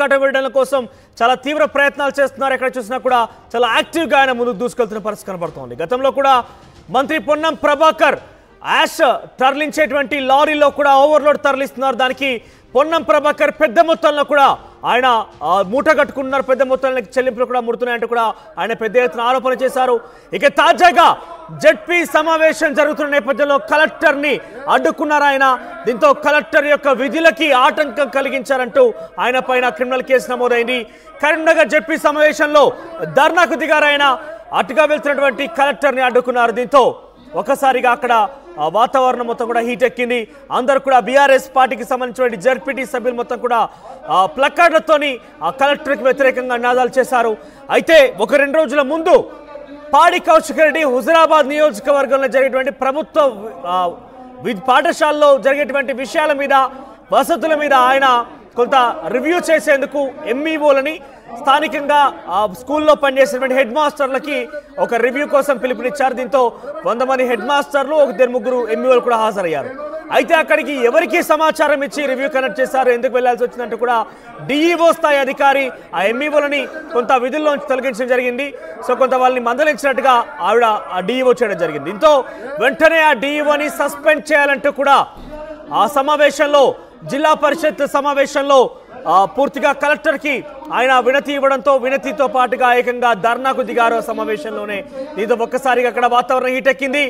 కట్టబెట్టడం కోసం చాలా తీవ్ర ప్రయత్నాలు చేస్తున్నారు. ఎక్కడ చూసినా కూడా చాలా యాక్టివ్గా ఆయన ముందుకు దూసుకెళ్తున్న పరిస్థితి కనబడుతోంది. గతంలో కూడా మంత్రి పొన్నం ప్రభాకర్ యాష్ తరలించేటువంటి లారీలో కూడా ఓవర్లోడ్ తరలిస్తున్నారు. దానికి పొన్నం ప్రభాకర్ పెద్ద మొత్తంలో కూడా ఆయన మూట కట్టుకుంటున్నారు, పెద్ద మొత్తంలో చెల్లింపులు కూడా ముడుతున్నాయంటూ కూడా ఆయన పెద్ద ఎత్తున ఆరోపణలు చేశారు. ఇక తాజాగా జడ్పీ సమావేశం జరుగుతున్న నేపథ్యంలో కలెక్టర్ని అడ్డుకున్నారు ఆయన. దీంతో కలెక్టర్ యొక్క విధులకి ఆటంకం కలిగించారంటూ ఆయన పైన క్రిమినల్ కేసు నమోదైంది. కరీంనగర్ జడ్పీ సమావేశంలో ధర్నాకు దిగారాయన, అటుగా వెళ్తున్నటువంటి కలెక్టర్ని అడ్డుకున్నారు. దీంతో ఒకసారిగా అక్కడ వాతావరణం మొత్తం కూడా హీట్ ఎక్కింది. అందరూ కూడా బీఆర్ఎస్ పార్టీకి సంబంధించిన జడ్పీటీ సభ్యులు మొత్తం కూడా ప్లకార్డులతోని కలెక్టర్కి వ్యతిరేకంగా నినాదాలు చేశారు. అయితే ఒక రెండు రోజుల ముందు పాడి కౌశిక్ రెడ్డి హుజురాబాద్ నియోజకవర్గంలో జరిగేటువంటి ప్రభుత్వ పాఠశాలలో జరిగేటువంటి విషయాల మీద, వసతుల మీద ఆయన కొంత రివ్యూ చేసేందుకు ఎంఈఓలని, స్థానికంగా స్కూల్లో పనిచేసినటువంటి హెడ్ మాస్టర్లకి ఒక రివ్యూ కోసం పిలుపునిచ్చారు. దీంతో 100 మంది హెడ్ మాస్టర్లు, 1-2-3 ఎంఈఓలు కూడా హాజరయ్యారు. అయితే అక్కడికి ఎవరికి సమాచారం ఇచ్చి రివ్యూ కండక్ట్ చేశారు, ఎందుకు వెళ్లాల్సి వచ్చిందంటే కూడా డిఈఓ స్థాయి అధికారి ఆ ఎంఈఓలని కొంత విధుల్లోంచి తొలగించడం జరిగింది. సో కొంత వాళ్ళని మందలించినట్టుగా ఆవిడ ఆ డిఈఓ చేయడం జరిగింది. దీంతో వెంటనే ఆ డిఈఓని సస్పెండ్ చేయాలంటూ కూడా ఆ సమావేశంలో, జిల్లా పరిషత్ సమావేశంలో పూర్తిగా కలెక్టర్కి ఆయన వినతి ఇవ్వడంతో, వినతితో పాటుగా ఏకంగా ధర్నాకు దిగారు సమావేశంలోనే. దీంతో ఒక్కసారిగా అక్కడ వాతావరణం హీటెక్కింది.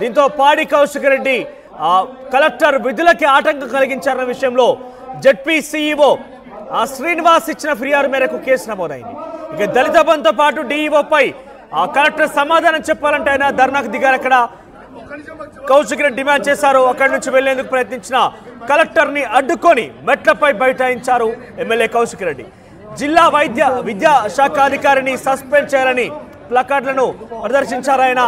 దీంతో పాడి కౌశిక్ రెడ్డి కలెక్టర్ విధులకి ఆటంకం కలిగించారన్న విషయంలో జడ్పీ సీఈఓ శ్రీనివాస్ ఇచ్చిన ఫిర్యాదు మేరకు కేసు నమోదైంది. ఇక దళిత బంధుతో పాటు డిఈఓపై కలెక్టర్ సమాధానం చెప్పాలంటే ఆయన ధర్నాకు దిగారు. అక్కడ కౌశిక్ రెడ్డి డిమాండ్ చేశారు. అక్కడి నుంచి వెళ్లేందుకు ప్రయత్నించిన కలెక్టర్ని అడ్డుకొని మెట్లపై బైఠాయించారు ఎమ్మెల్యే కౌశిక్ రెడ్డి. జిల్లా వైద్య విద్యా శాఖ అధికారిని సస్పెండ్ చేయాలని ప్లకార్డులను ప్రదర్శించారు ఆయన.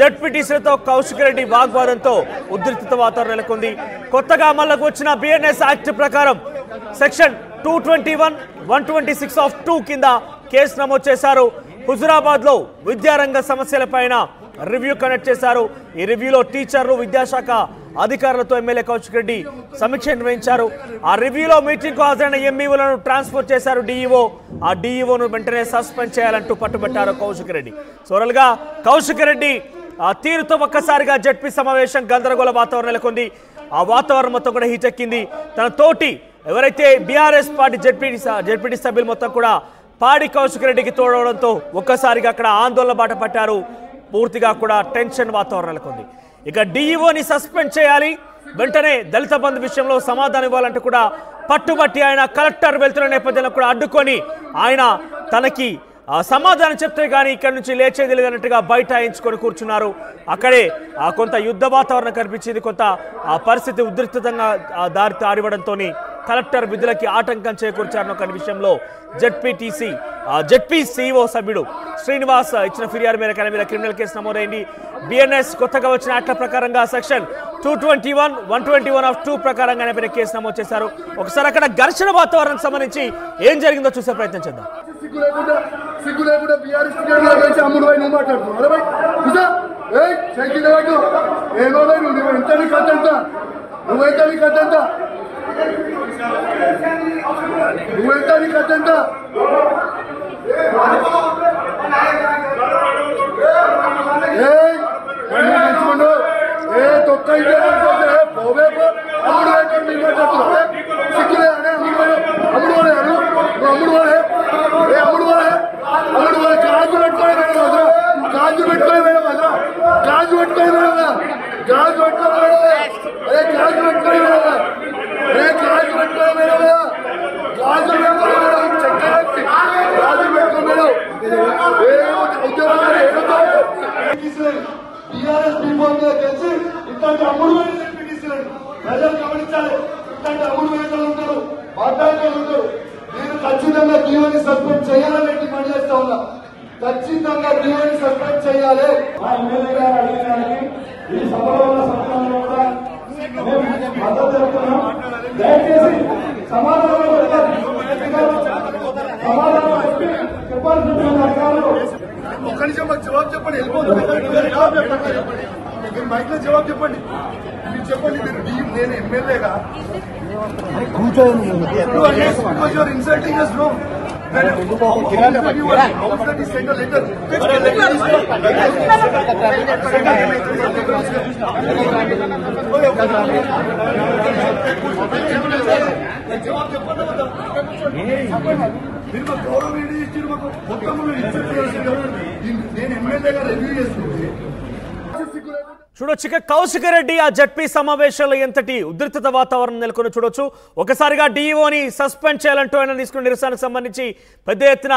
జడ్పీటీసీలతో కౌశిక్ రెడ్డి వాగ్వాదంతో ఉద్రిక్త వాతావరణం నెలకొంది. కొత్తగా అమల్లోకి వచ్చిన బిఎన్ఎస్ యాక్ట్ ప్రకారం సెక్షన్ 221, 126(2) కింద కేసు నమోదు చేశారు. హుజురాబాద్లో విద్యారంగ సమస్యలపైన రివ్యూ కండక్ట్ చేశారు. ఈ రివ్యూలో టీచర్లు, విద్యాశాఖ అధికారులతో ఎమ్మెల్యే కౌశిక్ రెడ్డి సమీక్ష నిర్వహించారు. ఆ రివ్యూలో మీటింగ్కు హాజరైన ఎంఈఓలను ట్రాన్స్ఫర్ చేశారు డిఈఓ. ఆ డిఈఓను వెంటనే సస్పెండ్ చేయాలంటూ పట్టుబట్టారు కౌశిక్ రెడ్డి. సోరల్గా కౌశిక్ రెడ్డి ఆ తీరుతో ఒక్కసారిగా జడ్పీ సమావేశం గందరగోళ వాతావరణం నెలకొంది. ఆ వాతావరణం మొత్తం కూడా హీటెక్కింది. తన తోటి ఎవరైతే బీఆర్ఎస్ పార్టీ జడ్పీటీ సభ్యులు మొత్తం కూడా పాడి కౌశిక్ రెడ్డికి తోడవడంతో ఒక్కసారిగా అక్కడ ఆందోళన బాట పట్టారు. పూర్తిగా కూడా టెన్షన్ వాతావరణం నెలకొంది. ఇక డిఈఓని సస్పెండ్ చేయాలి, వెంటనే దళిత బంధు విషయంలో సమాధానం ఇవ్వాలంటూ కూడా పట్టుబట్టి ఆయన కలెక్టర్ వెళ్తున్న నేపథ్యంలో కూడా అడ్డుకొని ఆయన తనకి సమాధానం చెప్తే కానీ ఇక్కడి నుంచి లేచేది లేదన్నట్టుగా బైఠాయించుకొని కూర్చున్నారు. అక్కడే కొంత యుద్ధ వాతావరణం కనిపించింది. కొంత పరిస్థితి ఉద్రిక్తంగా దారి తారివ్వడంతో కలెక్టర్ విధులకి ఆటంకం చేకూర్చారన్న ఒక విషయంలో జడ్పీ సీఈఓ సభ్యుడు శ్రీనివాస్ ఇచ్చిన ఫిర్యాదు మేరకు ఆయన మీద క్రిమినల్ కేసు నమోదైంది. బిఎన్ఎస్ కొత్తగా వచ్చిన యాక్ట్ల ప్రకారంగా సెక్షన్ 221, 121(2) ప్రకారంగా ఆయన మీద కేసు నమోదు చేశారు. ఒకసారి అక్కడ ఘర్షణ వాతావరణానికి సంబంధించి ఏం జరిగిందో చూసే ప్రయత్నం చేద్దాం. మీరు ఎమ్మెల్యేగా మీరు మాకు గౌరవం ఏంటి ఇచ్చారు, మాకు మొత్తంలో ఇన్సల్ట్ చేయాల్సింది ఎవరండి? నేను ఎమ్మెల్యేగా రివ్యూ చేసుకుంటే చూడొచ్చు. ఇక కౌశిక రెడ్డి ఆ జడ్పీ సమావేశాల్లో ఎంతటి ఉధృత వాతావరణం నెలకొని చూడొచ్చు. ఒకసారిగా డీఓని సస్పెండ్ చేయాలంటూ ఆయన తీసుకున్న నిరసనకు సంబంధించి పెద్ద ఎత్తున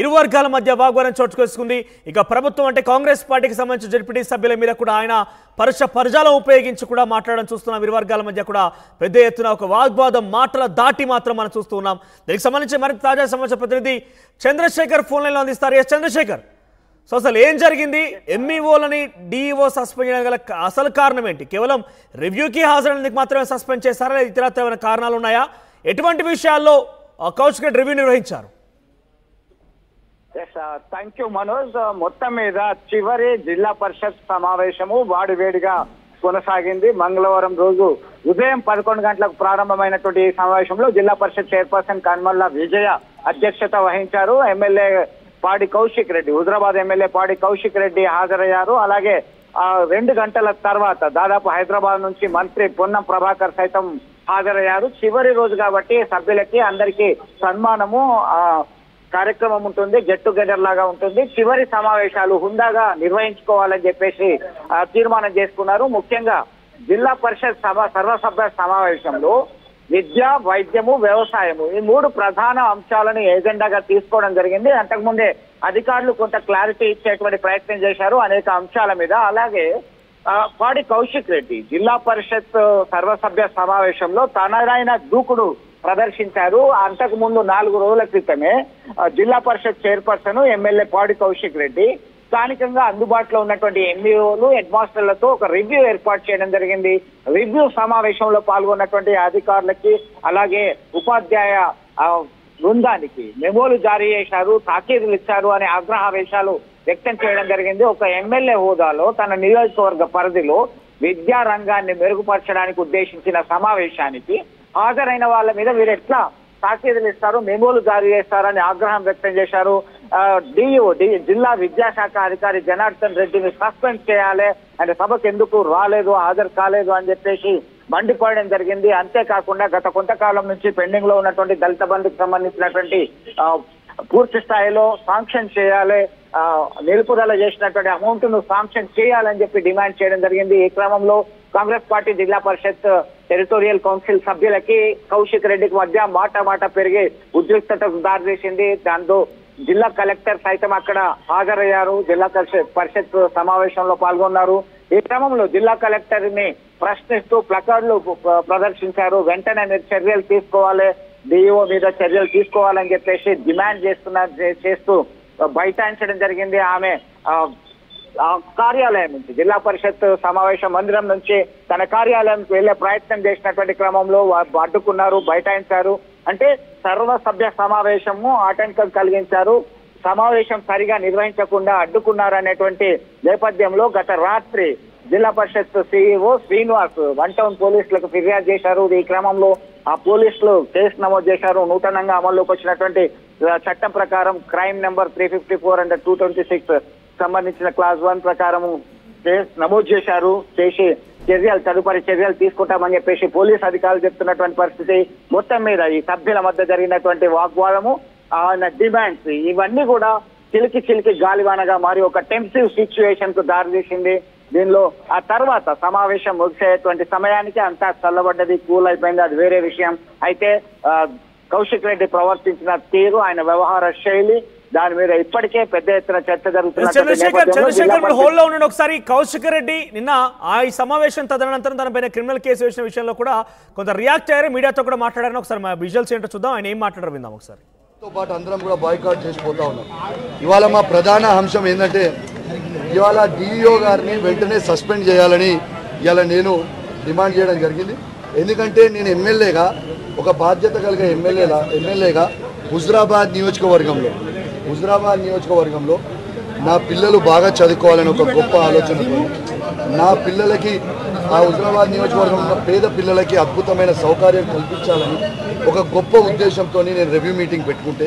ఇరు వర్గాల మధ్య వాగ్వాదం చోటుకేసుకుంది. ఇక ప్రభుత్వం అంటే కాంగ్రెస్ పార్టీకి సంబంధించిన జడ్పీటీ సభ్యుల మీద కూడా ఆయన పరజాలం ఉపయోగించి కూడా మాట్లాడడం చూస్తున్నాం. ఇరు వర్గాల మధ్య కూడా పెద్ద ఎత్తున ఒక వాగ్వాదం మాటల దాటి మాత్రం మనం చూస్తూ ఉన్నాం. దీనికి సంబంధించి మరింత తాజా సమాచార ప్రతినిధి చంద్రశేఖర్ ఫోన్ లైన్లో అందిస్తారు. ఎస్ చంద్రశేఖర్, సో అసలు ఏం జరిగింది? ఎంఈఓలని డిఈఓ సస్పెండ్ చేయడం గల అసలు కారణం ఏంటి? కేవలం రివ్యూకి హాజరైనందుకు మాత్రమే సస్పెండ్ చేశారా లేదా ఇతరత్ర ఏమైనా కారణాలు ఉన్నాయా? ఎటువంటి విషయాల్లో కౌశిక్ రెడ్డి రివ్యూ నిర్వహించారు? Thank you Manoj. మొత్తం మీద చివరి జిల్లా పరిషత్ సమావేశము వాడివేడిగా కొనసాగింది. మంగళవారం రోజు ఉదయం 11 గంటలకు ప్రారంభమైనటువంటి ఈ సమావేశంలో జిల్లా పరిషత్ చైర్పర్సన్ కన్మల్ల విజయ అధ్యక్షత వహించారు. ఎమ్మెల్యే పాడి కౌశిక్ రెడ్డి, హుజరాబాద్ ఎమ్మెల్యే పాడి కౌశిక్ రెడ్డి హాజరయ్యారు. అలాగే 2 గంటల తర్వాత దాదాపు హైదరాబాద్ నుంచి మంత్రి పొన్నం ప్రభాకర్ సైతం హాజరయ్యారు. చివరి రోజు కాబట్టి సభ్యులకి అందరికీ సన్మానము కార్యక్రమం ఉంటుంది, గెట్ టుగెదర్ లాగా ఉంటుంది. చివరి సమావేశాలు హుందాగా నిర్వహించుకోవాలని చెప్పేసి తీర్మానం చేసుకున్నారు. ముఖ్యంగా జిల్లా పరిషత్ సర్వసభ్య సమావేశంలో విద్య, వైద్యము, వ్యవసాయము ఈ 3 ప్రధాన అంశాలను ఏజెండాగా తీసుకోవడం జరిగింది. అంతకుముందే అధికారులు కొంత క్లారిటీ ఇచ్చేటువంటి ప్రయత్నం చేశారు అనేక అంశాల మీద. అలాగే పాడి కౌశిక్ రెడ్డి జిల్లా పరిషత్ సర్వసభ్య సమావేశంలో తనదైన దూకుడు ప్రదర్శించారు. అంతకు ముందు 4 రోజుల క్రితమే జిల్లా పరిషత్ చైర్పర్సన్ ఎమ్మెల్యే పాడి కౌశిక్ రెడ్డి స్థానికంగా అందుబాటులో ఉన్నటువంటి ఎంఈఓలు, హెడ్ మాస్టర్లతో ఒక రివ్యూ ఏర్పాటు చేయడం జరిగింది. రివ్యూ సమావేశంలో పాల్గొన్నటువంటి అధికారులకి అలాగే ఉపాధ్యాయ బృందానికి మెమోలు జారీ చేశారు, తాకీదులు ఇచ్చారు అనే ఆగ్రహావేశాలు వ్యక్తం చేయడం జరిగింది. ఒక ఎమ్మెల్యే హోదాలో తన నియోజకవర్గ పరిధిలో విద్యా రంగాన్ని మెరుగుపరచడానికి ఉద్దేశించిన సమావేశానికి హాజరైన వాళ్ళ మీద మీరు ఎట్లా తాకీదులు ఇస్తారు, మెమోలు జారీ చేస్తారని ఆగ్రహం వ్యక్తం చేశారు. డిఓడి జిల్లా విద్యాశాఖ అధికారి జనార్దన్ రెడ్డిని సస్పెండ్ చేయాలి, అంటే సభకు ఎందుకు రాలేదు, హాజరు కాలేదు అని చెప్పేసి మండిపోవడం జరిగింది. అంతేకాకుండా గత కొంతకాలం నుంచి పెండింగ్ లో ఉన్నటువంటి దళిత బంధుకు సంబంధించినటువంటి పూర్తి స్థాయిలో శాంక్షన్ చేయాలి, నిలుపుదల చేసినటువంటి అమౌంట్ ను శాంక్షన్ చేయాలని చెప్పి డిమాండ్ చేయడం జరిగింది. ఈ క్రమంలో కాంగ్రెస్ పార్టీ జిల్లా పరిషత్ టెరిటోరియల్ కౌన్సిల్ సభ్యులకి కౌశిక్ రెడ్డికి మధ్య మాట పెరిగి ఉద్రిక్తతకు దారితీసింది. దాంతో జిల్లా కలెక్టర్ సైతం అక్కడ హాజరయ్యారు, జిల్లా పరిషత్ సమావేశంలో పాల్గొన్నారు. ఈ క్రమంలో జిల్లా కలెక్టర్ ని ప్రశ్నిస్తూ ప్లకార్డులు ప్రదర్శించారు. వెంటనే మీరు చర్యలు తీసుకోవాలి, డిఈఓ మీద చర్యలు తీసుకోవాలని చెప్పేసి డిమాండ్ చేస్తూ బైఠాయించడం జరిగింది. ఆమె కార్యాలయం నుంచి, జిల్లా పరిషత్ సమావేశ మందిరం నుంచి తన కార్యాలయానికి వెళ్లే ప్రయత్నం చేసినటువంటి క్రమంలో అడ్డుకున్నారు, బైఠాయించారు. అంటే సర్వసభ్య సమావేశము ఆటంకం కలిగించారు, సమావేశం సరిగా నిర్వహించకుండా అడ్డుకున్నారనేటువంటి నేపథ్యంలో గత రాత్రి జిల్లా parishad CEO Srinivas one town పోలీసులకు ఫిర్యాదు చేశారు. ఈ క్రమంలో ఆ పోలీసులు కేసు నమోదు చేశారు. నూతనంగా అమల్లోకి వచ్చినటువంటి చట్టం ప్రకారం క్రైమ్ నెంబర్ 354 అండ్ 226 సంబంధించిన క్లాస్ 1 ప్రకారము కేసు నమోదు చేశారు. చేసి తదుపరి చర్యలు తీసుకుంటామని చెప్పేసి పోలీసు అధికారులు చెప్తున్నటువంటి పరిస్థితి. మొత్తం మీద ఈ సభ్యుల మధ్య జరిగినటువంటి వాగ్వాదము, ఆయన డిమాండ్స్ ఇవన్నీ కూడా చిలికి గాలివానగా మారి ఒక టెన్సివ్ సిచ్యువేషన్ కు దారితీసింది. దీనిలో ఆ తర్వాత సమావేశం ముగిసేటువంటి సమయానికి అంతా చల్లబడ్డది, కూల్ అయిపోయింది, అది వేరే విషయం. అయితే కౌశిక్ రెడ్డి ప్రవర్తించిన తీరు, ఆయన వ్యవహార శైలి, దాని మీద ఇప్పటికే పెద్ద ఎత్తున చర్చ జరుగుతుంది. ఒకసారి కౌశిక్ రెడ్డి నిన్న ఆ సమావేశం తదనంతరం తనపైన క్రిమినల్ కేసు వేసిన విషయంలో కూడా కొంత రియాక్ట్ అయ్యారు, మీడియాతో కూడా మాట్లాడారు. ఒకసారి మా విజువల్స్ ఏంటో చూద్దాం, ఆయన ఏం మాట్లాడారు విందాం ఒకసారి. తో పాటు అందరం కూడా బాయ్కాట్ చేసిపోతా ఉన్నాం. ఇవాళ మా ప్రధాన అంశం ఏంటంటే ఇవాళ డిఈఓ గారిని వెంటనే సస్పెండ్ చేయాలని ఇవాళ నేను డిమాండ్ చేయడం జరిగింది. ఎందుకంటే నేను ఎమ్మెల్యేగా, ఒక బాధ్యత కలిగే ఎమ్మెల్యేగా హుజరాబాద్ నియోజకవర్గంలో నా పిల్లలు బాగా చదువుకోవాలని ఒక గొప్ప ఆలోచన, నా పిల్లలకి, ఆ హుస్నాబాద్ నియోజకవర్గం ఉన్న పేద పిల్లలకి అద్భుతమైన సౌకర్యం కల్పించాలని ఒక గొప్ప ఉద్దేశంతో నేను రివ్యూ మీటింగ్ పెట్టుకుంటే